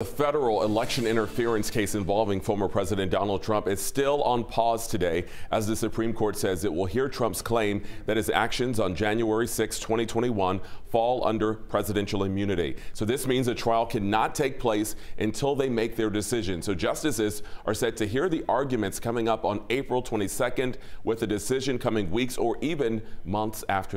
The federal election interference case involving former President Donald Trump is still on pause today as the Supreme Court says it will hear Trump's claim that his actions on January 6, 2021 fall under presidential immunity. So this means a trial cannot take place until they make their decision. So justices are set to hear the arguments coming up on April 22nd, with a decision coming weeks or even months after.